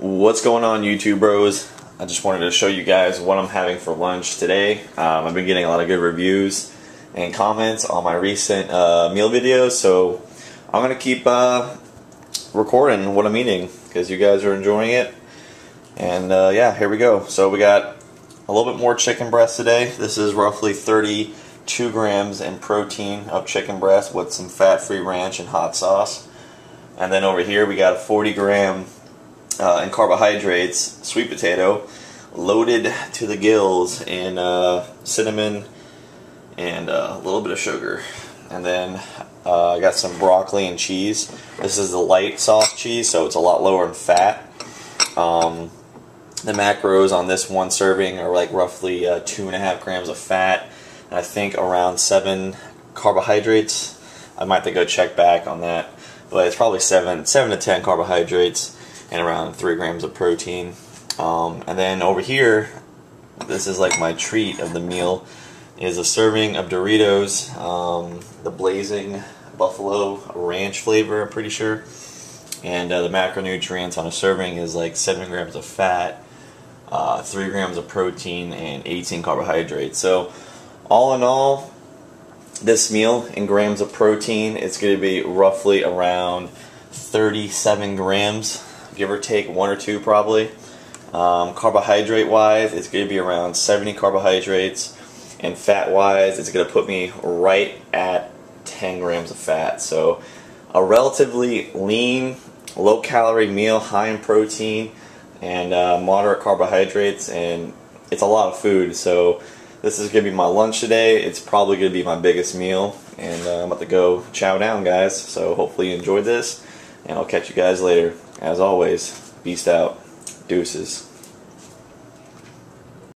What's going on, YouTube bros? I just wanted to show you guys what I'm having for lunch today. I've been getting a lot of good reviews and comments on my recent meal videos, so I'm gonna keep recording what I'm eating because you guys are enjoying it. And yeah, here we go. So we got a little bit more chicken breast today. This is roughly 32 grams in protein of chicken breast with some fat-free ranch and hot sauce. And then over here we got a 40 gram in carbohydrates sweet potato loaded to the gills in cinnamon and a little bit of sugar. And then I got some broccoli and cheese. This is the light soft cheese, so it's a lot lower in fat. The macros on this one serving are like roughly 2.5 grams of fat, and I think around 7 carbohydrates. I might have to go check back on that, but it's probably 7 to 10 carbohydrates and around 3 grams of protein. And then over here, this is like my treat of the meal, is a serving of Doritos, the blazing buffalo ranch flavor, I'm pretty sure. And the macronutrients on a serving is like 7 grams of fat, 3 grams of protein, and 18 carbohydrates. So all in all, this meal in grams of protein, it's going to be roughly around 37 grams, give or take 1 or 2 probably. Carbohydrate wise, it's going to be around 70 carbohydrates, and fat wise, it's going to put me right at 10 grams of fat. So a relatively lean, low calorie meal, high in protein and moderate carbohydrates, and it's a lot of food. So this is going to be my lunch today. It's probably going to be my biggest meal, and I'm about to go chow down, guys. So hopefully you enjoyed this, and I'll catch you guys later. As always, peace out. Deuces.